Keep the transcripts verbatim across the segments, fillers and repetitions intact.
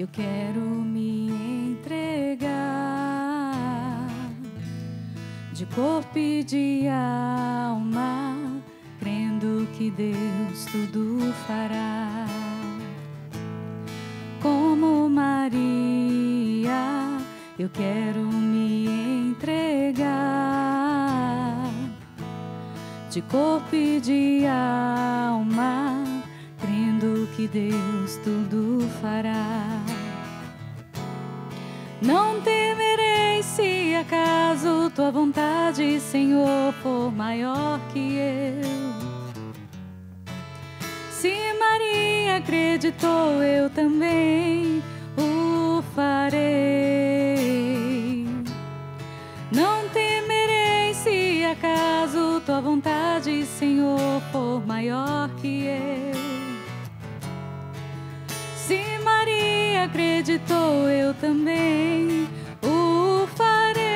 eu quero me entregar de corpo e de alma, crendo que Deus tudo fará. Como Maria, eu quero me entregar de corpo e de alma, crendo que Deus tudo fará. Não temerei se acaso tua vontade, Senhor, for maior que eu. Se Maria acreditou, eu também o farei. Não temerei se acaso tua vontade, Senhor, for maior que eu. Se Maria acreditou, eu também o farei.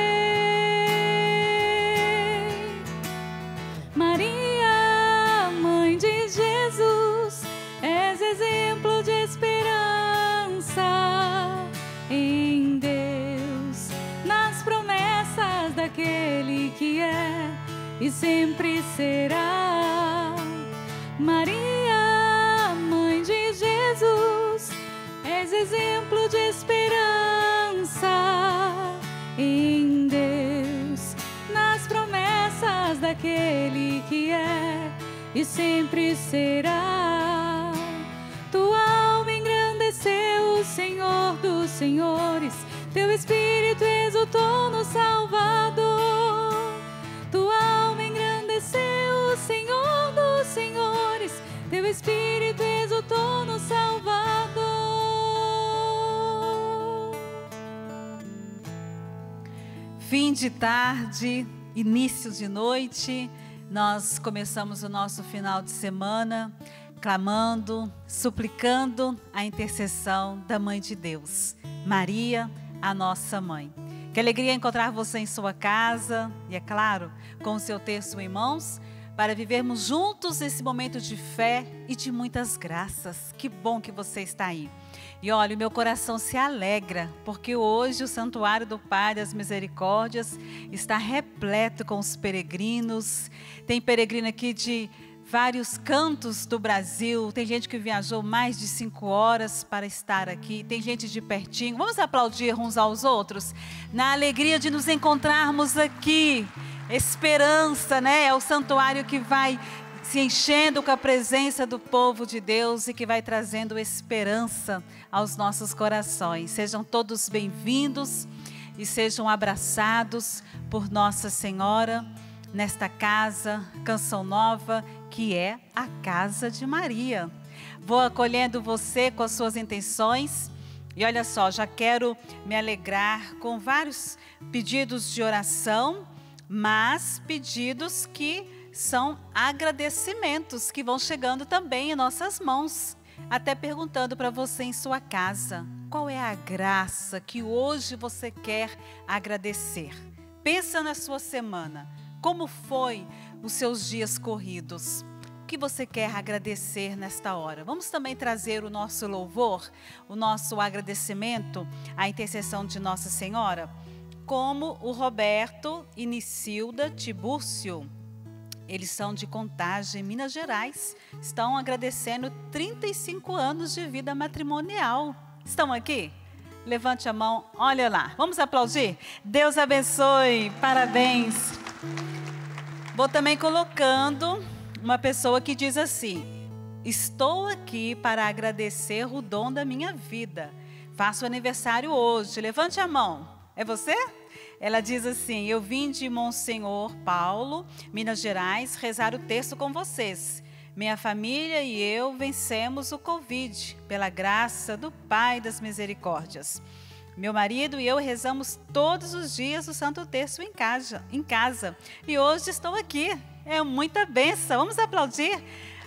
Maria, mãe de Jesus, és exemplo de esperança em Deus, nas promessas daquele que é e sempre será. Maria, mãe de Jesus, és exemplo de esperança em Deus, nas promessas daquele que é e sempre será. Tua alma engrandeceu o Senhor dos senhores, teu espírito exultou no Salvador. Tua alma engrandeceu o Senhor dos senhores, teu espírito exultou no Salvador. Fim de tarde, início de noite, nós começamos o nosso final de semana clamando, suplicando a intercessão da Mãe de Deus, Maria, a nossa Mãe. Que alegria encontrar você em sua casa e, é claro, com o seu terço em mãos, para vivermos juntos esse momento de fé e de muitas graças. Que bom que você está aí. E olha, o meu coração se alegra, porque hoje o Santuário do Pai das Misericórdias está repleto com os peregrinos. Tem peregrino aqui de vários cantos do Brasil, tem gente que viajou mais de cinco horas para estar aqui, tem gente de pertinho. Vamos aplaudir uns aos outros, na alegria de nos encontrarmos aqui. Esperança, né? É o santuário que vai se enchendo com a presença do povo de Deus e que vai trazendo esperança aos nossos corações. Sejam todos bem-vindos e sejam abraçados por Nossa Senhora nesta casa, Canção Nova, que é a Casa de Maria. Vou acolhendo você com as suas intenções. E olha só, já quero me alegrar com vários pedidos de oração, mas pedidos que são agradecimentos que vão chegando também em nossas mãos. Até perguntando para você em sua casa, qual é a graça que hoje você quer agradecer? Pensa na sua semana, como foi os seus dias corridos? O que você quer agradecer nesta hora? Vamos também trazer o nosso louvor, o nosso agradecimento à intercessão de Nossa Senhora, como o Roberto Inicilda Tibúcio. Eles são de Contagem, Minas Gerais. Estão agradecendo trinta e cinco anos de vida matrimonial. Estão aqui? Levante a mão, olha lá. Vamos aplaudir? Deus abençoe, parabéns. Vou também colocando uma pessoa que diz assim: estou aqui para agradecer o dom da minha vida. Faço aniversário hoje. Levante a mão. É você? Ela diz assim: eu vim de Monsenhor Paulo, Minas Gerais, rezar o terço com vocês. Minha família e eu vencemos o Covid, pela graça do Pai das Misericórdias. Meu marido e eu rezamos todos os dias o Santo Terço em casa, em casa. E hoje estou aqui. É muita bênção. Vamos aplaudir.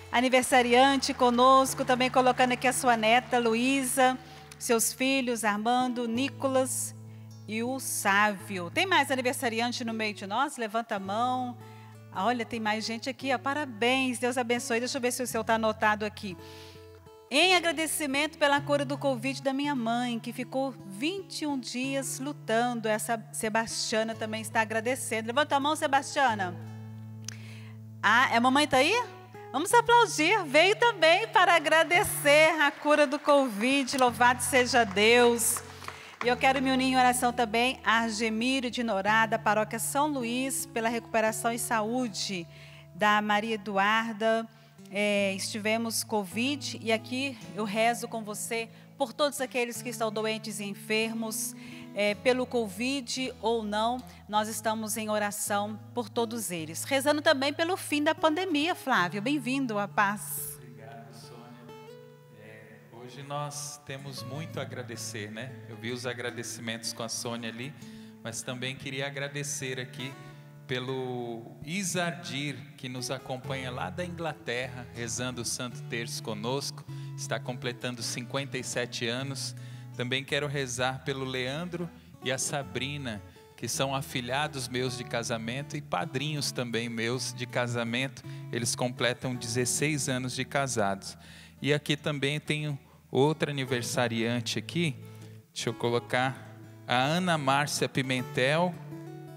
Aniversariante conosco, também colocando aqui a sua neta, Luísa, seus filhos, Armando, Nicolas e o Sávio. Tem mais aniversariante no meio de nós? Levanta a mão. Olha, tem mais gente aqui, ó. Parabéns, Deus abençoe. Deixa eu ver se o seu está anotado aqui. Em agradecimento pela cura do Covid da minha mãe, que ficou vinte e um dias lutando. Essa Sebastiana também está agradecendo. Levanta a mão, Sebastiana. Ah, é a mamãe tá aí? Vamos aplaudir. Veio também para agradecer a cura do Covid. Louvado seja Deus. E eu quero me unir em oração também a Argemiro de Norada, paróquia São Luís, pela recuperação e saúde da Maria Eduarda. É, estivemos Covid e aqui eu rezo com você por todos aqueles que estão doentes e enfermos, é, pelo Covid ou não, nós estamos em oração por todos eles. Rezando também pelo fim da pandemia, Flávio. Bem-vindo à paz. Hoje nós temos muito a agradecer, né? Eu vi os agradecimentos com a Sônia ali, mas também queria agradecer aqui pelo Isardir, que nos acompanha lá da Inglaterra, rezando o Santo Terço conosco, está completando cinquenta e sete anos. Também quero rezar pelo Leandro e a Sabrina, que são afilhados meus de casamento e padrinhos também meus de casamento. Eles completam dezesseis anos de casados. E aqui também tenho outra aniversariante aqui, deixa eu colocar, a Ana Márcia Pimentel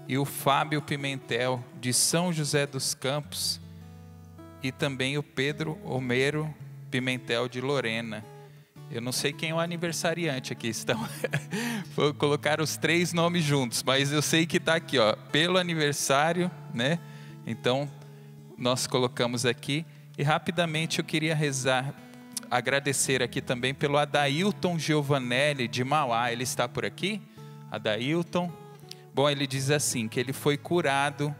e o Fábio Pimentel, de São José dos Campos, e também o Pedro Homero Pimentel, de Lorena. Eu não sei quem é o aniversariante aqui, estão... vou colocar os três nomes juntos, mas eu sei que está aqui, ó, pelo aniversário, né? Então, nós colocamos aqui, e rapidamente eu queria rezar, agradecer aqui também pelo Adailton Giovanelli de Mauá. Ele está por aqui? Adailton. Bom, ele diz assim, que ele foi curado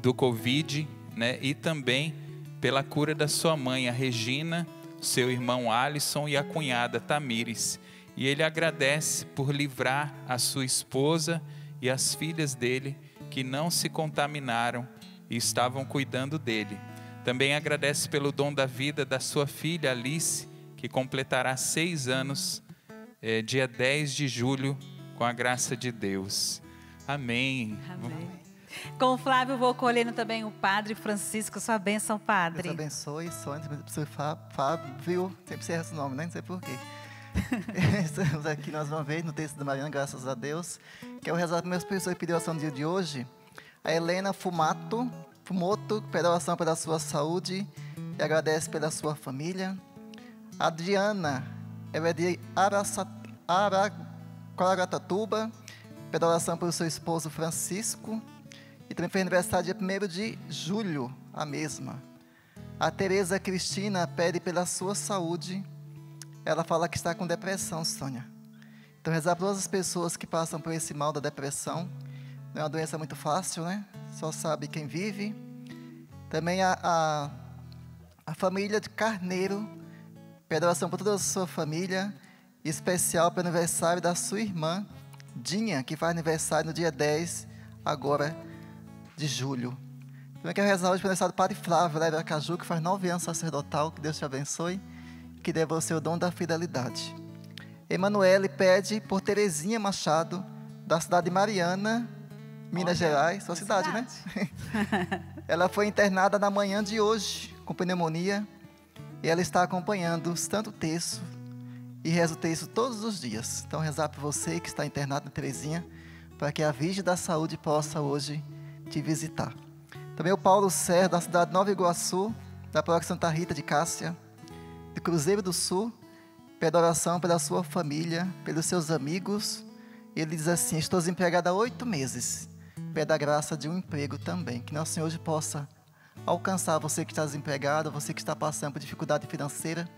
do Covid, né? E também pela cura da sua mãe, a Regina, seu irmão Alisson e a cunhada Tamires. E ele agradece por livrar a sua esposa e as filhas dele, que não se contaminaram e estavam cuidando dele. Também agradece pelo dom da vida da sua filha Alice, que completará seis anos, é, dia dez de julho, com a graça de Deus. Amém. Amém. Com o Flávio, vou colhendo também o Padre Francisco. Sua bênção, Padre. Deus abençoe, Sônia, professor Fábio, sempre se erra esse nome, né? Não sei porquê. Estamos aqui mais uma vez no Terço da Mariana, graças a Deus. Quero rezar para meus professores que pediram ação no dia de hoje. A Helena Fumato... Moto, pela oração pela sua saúde e agradece pela sua família. Adriana, ela é de Araquaratuba, pela oração pelo seu esposo Francisco, e também foi aniversário dia primeiro de julho, a mesma. A Tereza Cristina pede pela sua saúde, ela fala que está com depressão, Sônia. Então, rezar para todas as pessoas que passam por esse mal da depressão, não é uma doença muito fácil, né? Só sabe quem vive. Também a, a, a família de Carneiro, pede oração por toda a sua família, especial para o aniversário da sua irmã, Dinha, que faz aniversário no dia dez, agora, de julho. Também quero rezar hoje para o aniversário do Padre Flávio, lá de Aracaju, que faz nove anos sacerdotal, que Deus te abençoe, que dê você o dom da fidelidade. Emanuele pede por Terezinha Machado, da cidade de Mariana, Minas Gerais, sua cidade, cidade, né? Ela foi internada na manhã de hoje com pneumonia e ela está acompanhando o Santo Terço e reza o terço todos os dias. Então, rezar para você que está internado na Terezinha, para que a Virgem da Saúde possa hoje te visitar. Também o Paulo Serra, da cidade de Nova Iguaçu, da paróquia Santa Rita de Cássia, de Cruzeiro do Sul, pede oração pela sua família, pelos seus amigos. Ele diz assim, estou desempregado há oito meses. Pede a graça de um emprego também. Que Nosso Senhor hoje possa alcançar você que está desempregado, você que está passando por dificuldade financeira.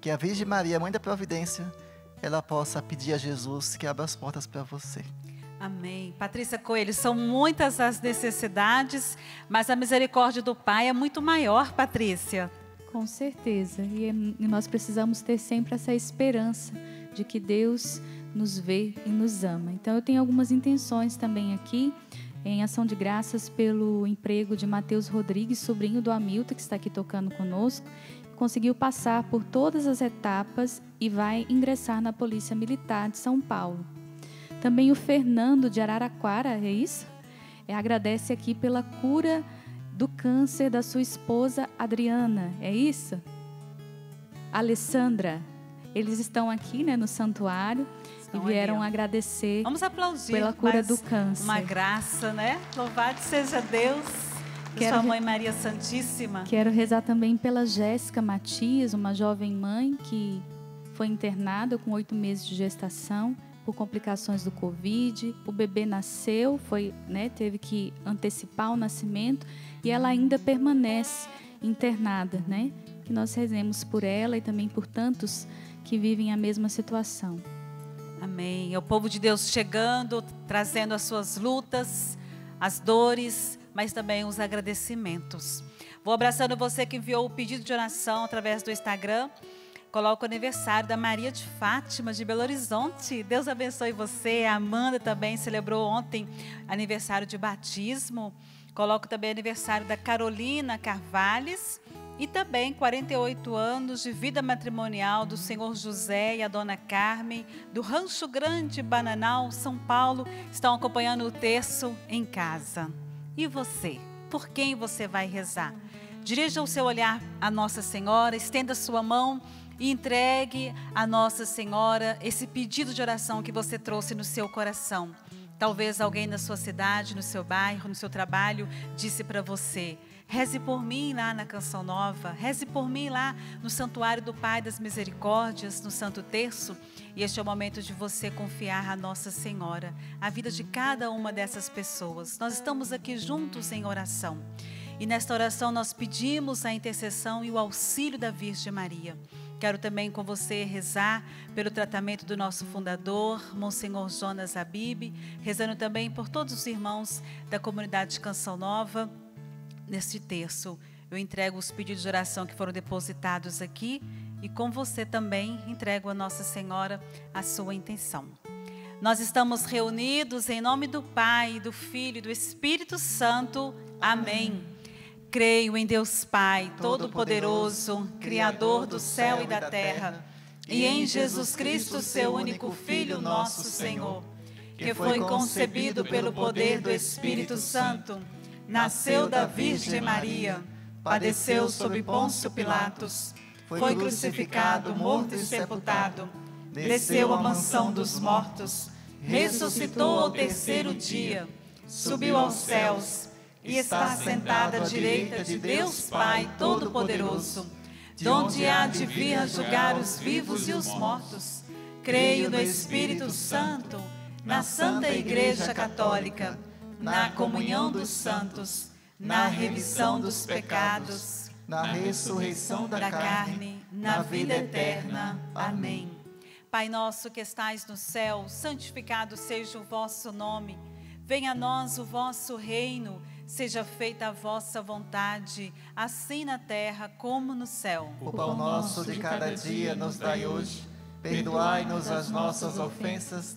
Que a Virgem Maria, Mãe da Providência, ela possa pedir a Jesus que abra as portas para você. Amém. Patrícia Coelho, são muitas as necessidades, mas a misericórdia do Pai é muito maior, Patrícia. Com certeza. E nós precisamos ter sempre essa esperança de que Deus nos vê e nos ama. Então, eu tenho algumas intenções também aqui, em ação de graças pelo emprego de Matheus Rodrigues, sobrinho do Hamilton, que está aqui tocando conosco. Conseguiu passar por todas as etapas e vai ingressar na Polícia Militar de São Paulo. Também o Fernando de Araraquara, é isso? É, agradece aqui pela cura do câncer da sua esposa Adriana, é isso? Alessandra, eles estão aqui, né, no santuário, estão e vieram ali, agradecer. Vamos aplaudir pela cura do câncer. Uma graça, né? Louvado seja Deus, quero, sua mãe Maria Santíssima. Quero rezar também pela Jéssica Matias, uma jovem mãe que foi internada com oito meses de gestação por complicações do Covid. O bebê nasceu, foi, né, teve que antecipar o nascimento e ela ainda permanece internada, né? Que nós rezemos por ela e também por tantos que vivem a mesma situação. Amém. É o povo de Deus chegando, trazendo as suas lutas, as dores, mas também os agradecimentos. Vou abraçando você que enviou o pedido de oração através do Instagram. Coloca o aniversário da Maria de Fátima, de Belo Horizonte. Deus abençoe você. A Amanda também celebrou ontem aniversário de batismo. Coloco também aniversário da Carolina Carvalhes. E também quarenta e oito anos de vida matrimonial do senhor José e a dona Carmen, do Rancho Grande, Bananal, São Paulo, estão acompanhando o terço em casa. E você? Por quem você vai rezar? Dirija o seu olhar à Nossa Senhora, estenda sua mão e entregue à Nossa Senhora esse pedido de oração que você trouxe no seu coração. Talvez alguém na sua cidade, no seu bairro, no seu trabalho, disse para você: reze por mim lá na Canção Nova, reze por mim lá no Santuário do Pai das Misericórdias, no Santo Terço. E este é o momento de você confiar a Nossa Senhora, a vida de cada uma dessas pessoas. Nós estamos aqui juntos em oração. E nesta oração nós pedimos a intercessão e o auxílio da Virgem Maria. Quero também com você rezar pelo tratamento do nosso fundador, Monsenhor Jonas Abib, rezando também por todos os irmãos da comunidade Canção Nova. Neste terço, eu entrego os pedidos de oração que foram depositados aqui e com você também entrego a Nossa Senhora a sua intenção. Nós estamos reunidos em nome do Pai, do Filho e do Espírito Santo. Amém. Creio em Deus Pai, Todo-Poderoso, Criador do céu e da terra, e em Jesus Cristo, seu único Filho, nosso Senhor, que foi concebido pelo poder do Espírito Santo, nasceu da Virgem Maria, padeceu sob Pôncio Pilatos, foi crucificado, morto e sepultado, desceu à mansão dos mortos, ressuscitou ao terceiro dia, subiu aos céus e está sentada à direita de Deus Pai Todo-Poderoso, de onde há de vir a julgar os vivos e os mortos. Creio no Espírito Santo, na Santa Igreja Católica, na comunhão dos santos, na remissão dos pecados, na ressurreição da carne, na vida eterna. Amém. Pai nosso que estais no céu, santificado seja o vosso nome. Venha a nós o vosso reino, seja feita a vossa vontade, assim na terra como no céu. O pão nosso de cada dia nos dai hoje, perdoai-nos as nossas ofensas,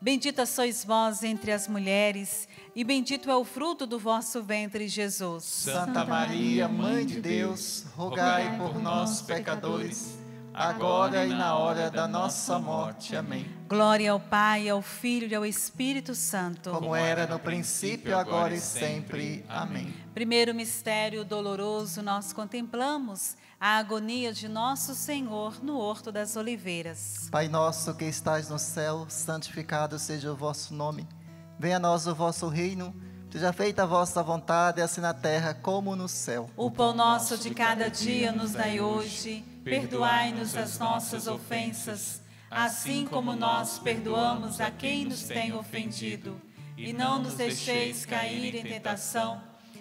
Bendita sois vós entre as mulheres, e bendito é o fruto do vosso ventre, Jesus. Santa Maria, Mãe de Deus, rogai por nós, pecadores, agora e na hora da nossa morte. Amém. Glória ao Pai, ao Filho e ao Espírito Santo. Como era no princípio, agora e sempre. Amém. Primeiro mistério doloroso, nós contemplamos a agonia de nosso Senhor no Horto das Oliveiras. Pai nosso que estais no céu, santificado seja o vosso nome. Venha a nós o vosso reino, seja feita a vossa vontade, assim na terra como no céu. O pão nosso de cada dia nos dai hoje, perdoai-nos as nossas ofensas, assim como nós perdoamos a quem nos tem ofendido. E não nos deixeis cair em tentação,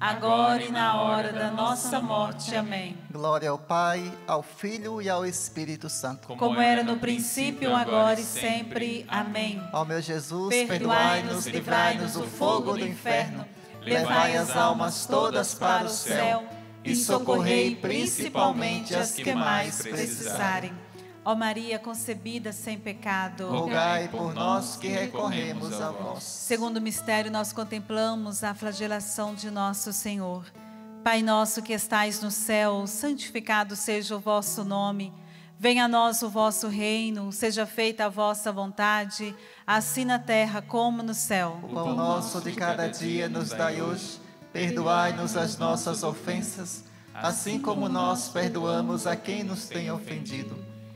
agora e na hora da nossa morte. Amém. Glória ao Pai, ao Filho e ao Espírito Santo. Como era no princípio, agora e sempre. Amém. Ó meu Jesus, perdoai-nos, livrai-nos do fogo do inferno, levai as almas todas para o céu e socorrei principalmente as que mais precisarem. Ó Maria concebida sem pecado, rogai por nós que recorremos a vós. Segundo mistério, nós contemplamos a flagelação de nosso Senhor. Pai nosso que estais no céu, santificado seja o vosso nome. Venha a nós o vosso reino, seja feita a vossa vontade, assim na terra como no céu. O pão nosso de cada dia nos dai hoje, perdoai-nos as nossas ofensas, assim como nós perdoamos a quem nos tem ofendido.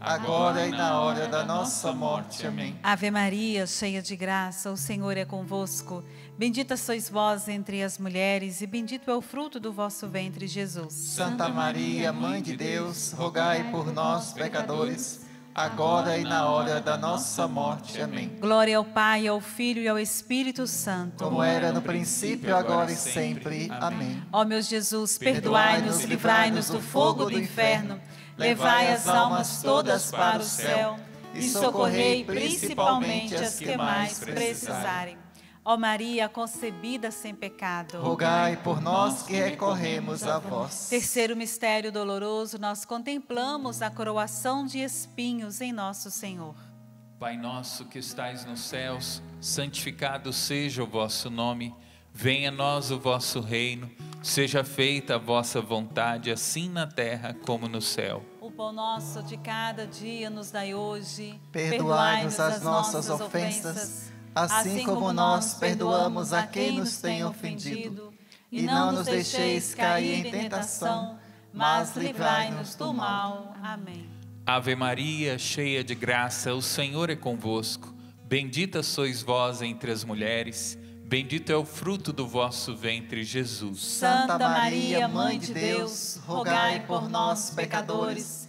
agora e na hora da nossa morte. Amém. Ave Maria, cheia de graça, o Senhor é convosco. Bendita sois vós entre as mulheres, e bendito é o fruto do vosso ventre, Jesus. Santa Maria, Mãe de Deus, rogai por nós, pecadores, agora e na hora da nossa morte. Amém. Glória ao Pai, ao Filho e ao Espírito Santo, como era no princípio, agora e sempre. Amém. Ó meu Jesus, perdoai-nos, livrai-nos do fogo do inferno, levai as almas todas para o céu e socorrei principalmente as que mais precisarem. Ó Maria, concebida sem pecado, rogai por nós que recorremos a vós. Terceiro mistério doloroso, nós contemplamos a coroação de espinhos em nosso Senhor. Pai nosso que estais nos céus, santificado seja o vosso nome. Venha a nós o vosso reino. Seja feita a vossa vontade, assim na terra como no céu. O pão nosso de cada dia nos dai hoje. Perdoai-nos as nossas ofensas, assim como nós perdoamos a quem nos tem ofendido. E não nos deixeis cair em tentação, mas livrai-nos do mal. Amém. Ave Maria, cheia de graça, o Senhor é convosco. Bendita sois vós entre as mulheres, bendito é o fruto do vosso ventre, Jesus. Santa Maria, Mãe de Deus, rogai por nós, pecadores,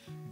o fruto do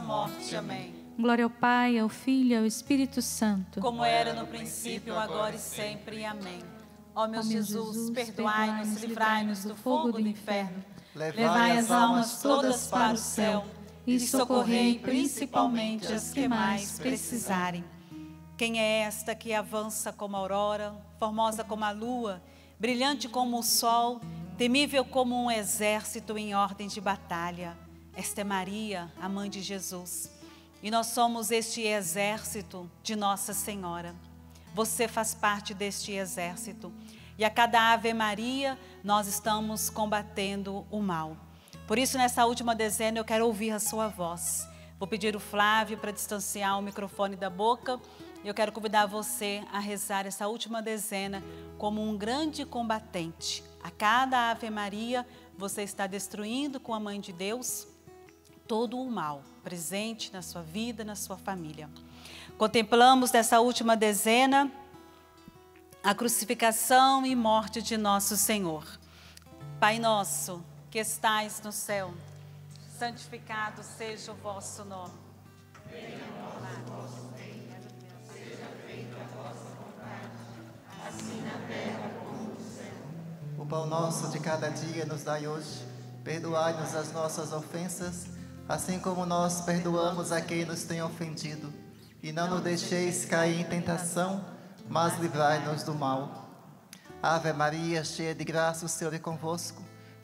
morte. Amém. Glória ao Pai, ao Filho e ao Espírito Santo. Como era no princípio, agora e sempre. Amém. Ó meu Jesus, perdoai-nos, livrai-nos do fogo do inferno, levai as almas todas para o céu e socorrei principalmente as que mais precisarem. Quem é esta que avança como a aurora, formosa como a lua, brilhante como o sol, temível como um exército em ordem de batalha? Esta é Maria, a mãe de Jesus, e nós somos este exército de Nossa Senhora. Você faz parte deste exército, e a cada Ave Maria nós estamos combatendo o mal. Por isso, nessa última dezena, eu quero ouvir a sua voz. Vou pedir o Flávio para distanciar o microfone da boca. Eu quero convidar você a rezar essa última dezena como um grande combatente. A cada Ave Maria, você está destruindo com a Mãe de Deus todo o mal presente na sua vida, na sua família. Contemplamos nessa última dezena a crucificação e morte de nosso Senhor. Pai nosso, que estais no céu, santificado seja o vosso nome. Venha a nós o vosso reino, seja feita a vossa vontade, assim na terra como no céu. O pão nosso de cada dia nos dai hoje, perdoai-nos as nossas ofensas, assim como nós perdoamos a quem nos tem ofendido. E não nos deixeis cair em tentação, mas livrai-nos do mal. Ave Maria, cheia de graça, o Senhor é convosco.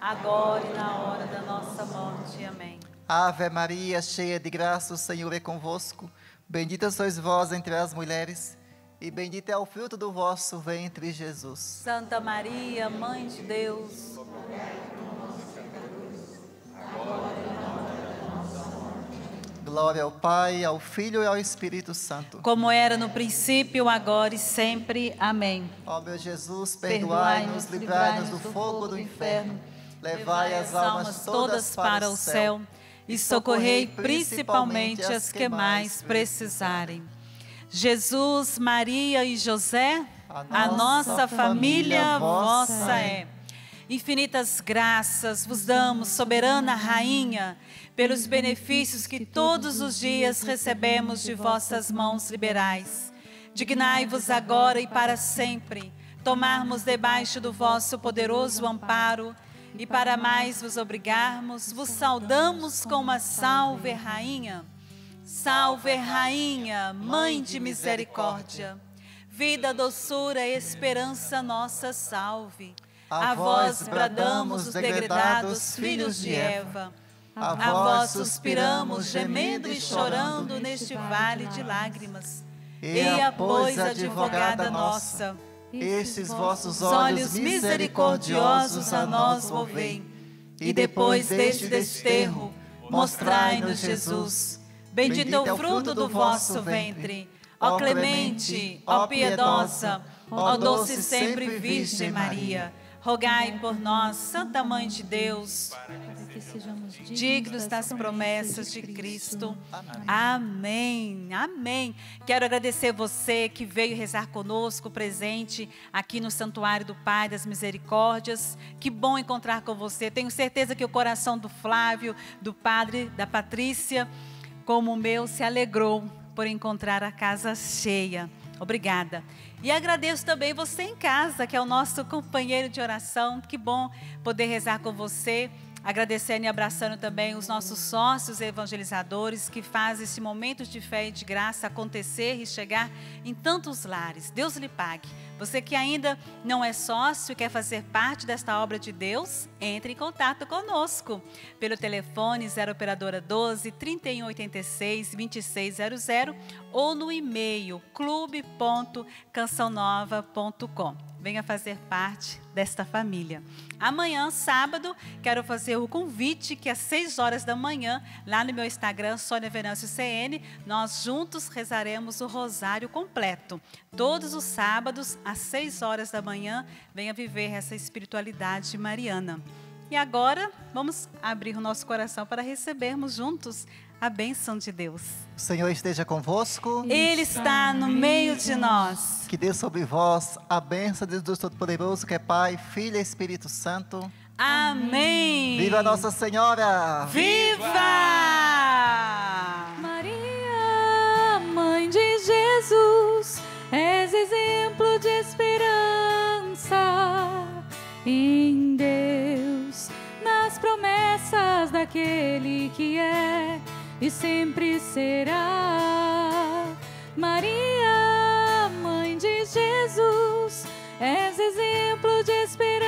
agora e na hora da nossa morte. Amém. Ave Maria, cheia de graça, o Senhor é convosco. Bendita sois vós entre as mulheres, e bendito é o fruto do vosso ventre, Jesus. Santa Maria, Mãe de Deus, rogai por nós, pecadores, agora e na hora da nossa morte. Glória ao Pai, ao Filho e ao Espírito Santo. Como era no princípio, agora e sempre. Amém. Ó meu Jesus, perdoai-nos, livrai-nos do fogo do inferno. Levai as almas todas para o céu e socorrei principalmente as que mais precisarem. Jesus, Maria e José, a nossa família vossa é. Infinitas graças vos damos, soberana Rainha, pelos benefícios que todos os dias recebemos de vossas mãos liberais. Dignai-vos agora e para sempre tomarmos debaixo do vosso poderoso amparo. E para mais vos obrigarmos, vos saudamos com uma salve, Rainha. Salve, Rainha, Mãe de Misericórdia. Vida, doçura, esperança nossa, salve. A vós bradamos os degredados filhos de Eva. A vós suspiramos, gemendo e chorando neste vale de lágrimas. Eia, pois, advogada nossa, estes vossos olhos misericordiosos a nós volvei, e depois deste desterro, mostrai-nos Jesus. Bendito é o fruto do vosso ventre, ó clemente, ó piedosa, ó doce sempre Virgem Maria. Rogai por nós, Santa Mãe de Deus, dignos das promessas de Cristo. Amém, amém. Quero agradecer você que veio rezar conosco, presente aqui no Santuário do Pai das Misericórdias. Que bom encontrar com você. Tenho certeza que o coração do Flávio, do padre, da Patrícia, como o meu, se alegrou por encontrar a casa cheia. Obrigada. E agradeço também você em casa, que é o nosso companheiro de oração. Que bom poder rezar com você. Agradecendo e abraçando também os nossos sócios evangelizadores que fazem esse momento de fé e de graça acontecer e chegar em tantos lares. Deus lhe pague. Você que ainda não é sócio e quer fazer parte desta obra de Deus, entre em contato conosco pelo telefone zero operadora doze, trinta e um oitenta e seis, vinte e seis zero zero ou no e-mail clube ponto canção nova ponto com. Venha fazer parte desta família. Amanhã, sábado, quero fazer o convite que às seis horas da manhã, lá no meu Instagram, Sônia Venâncio C N, nós juntos rezaremos o Rosário completo. Todos os sábados, às seis horas da manhã, venha viver essa espiritualidade mariana. E agora, vamos abrir o nosso coração para recebermos juntos a bênção de Deus. O Senhor esteja convosco. Ele está no meio de nós. Que dê sobre vós a bênção de Deus Todo-Poderoso, que é Pai, Filho e Espírito Santo. Amém. Viva Nossa Senhora. Viva! Maria, Mãe de Jesus, és exemplo de esperança em Deus, nas promessas daquele que é e sempre será. Maria, Mãe de Jesus, és exemplo de esperança